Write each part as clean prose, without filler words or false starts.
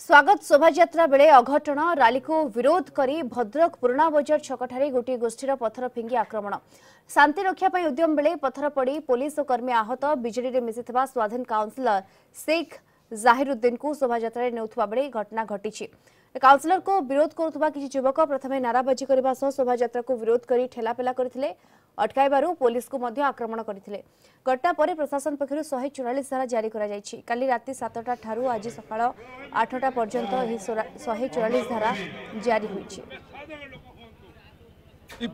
स्वागत शोभायात्रा बेले अघटन रैली को विरोध करी भद्रक पुराणा बजार छकठारे गोटी गोष्ठीर पत्थर फिंगी आक्रमण शांति रक्षापाई उद्यम बेले पत्थर पड़ी पुलिस और कर्मी आहत बिजेडी रे मिसिथिबा स्वाधीन काउंसिलर शेख जाहिरुद्दीन को शोभायात्रा रे नेउथबा बेले घटना घटी। काउंसिलर को विरोध करुवा किसी युवक प्रथम नाराबाजी करने शोभायात्रा को विरोध कर ठेलापेला करते अटकायू पुलिस को आक्रमण करते घटना पर प्रशासन पक्षर 144 धारा जारी कर राति 7टा ठारू आज सका 8टा पर्यंत 144 धारा जारी होई।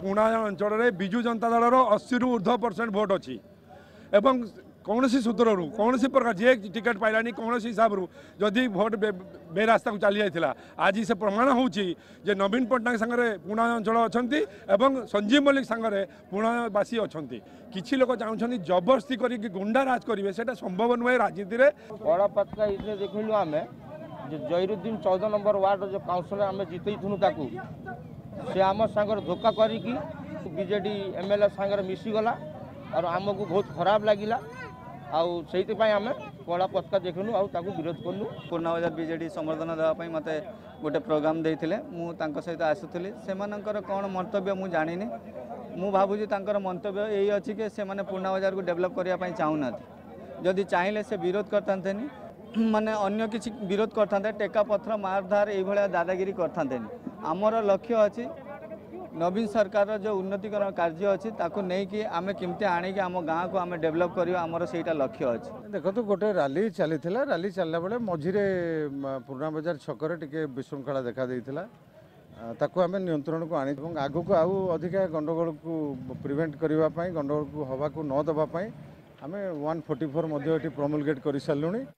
पुणा अंचल में विजु जनता दल 80 ऊर्ध्व परसेंट भोट अच्छी एवं कौन सूत्रु कौन प्रकार जे टिकेट पाइलानी कौन हिसाब रू जदि भोट बेरास्ता को चली जाता आज से प्रमाण हो नवीन पट्टनायक सांगे पुणा अंचल अच्छी एवं संजीव मल्लिक सांगे पुणावासी अच्छा किसी लोक चाहते जबरदस्ती कर गुंडा राज करेंगे से संभव नुहे राजनीति में। बड़ा पत्ता इसलिए देखलु आम जहिरुद्दीन 14 नंबर वार्ड जो काउंसिलर आम जितईथुँ से आम सांगे धोखा करी बीजेडी एमएलए सांगे मिशिगला और आमको बहुत खराब लगिला आउ से आम कड़ा पता देखलु आगे विरोध कलु। पुराणा बजार बीजेडी संवर्धन देवाई मत गोटे प्रोग्राम देते मुझे सहित आसुली से कौन मंतव्य मुझे जानी मु भावुँ तर मंतव्य यही अच्छी कि से पुराणा बजार को डेभलप करने चाहूना जदि चाहिए से विरोध करते माने अन्य किसी विरोध करते टेका पत्थर मारधार ये दादागिरी करते आमर लक्ष्य अच्छी नवीन सरकार जो उन्नतिकरण कार्य अच्छी नहीं कि आम किमती आम गाँव को आम डेभलप करवा लक्ष्य अच्छे। देखो तो गोटे रैली चली रैली चलला बेले मझीरे पुराणा बजार छकर टे विशृंखला देखा ताकू आम नियंत्रण को आनी आग को आउ अधिका गंडगोल को प्रिवेंट करने गंडगोल को हवा को न देवाई आम 144 प्रमुलगेट कर सारूँ।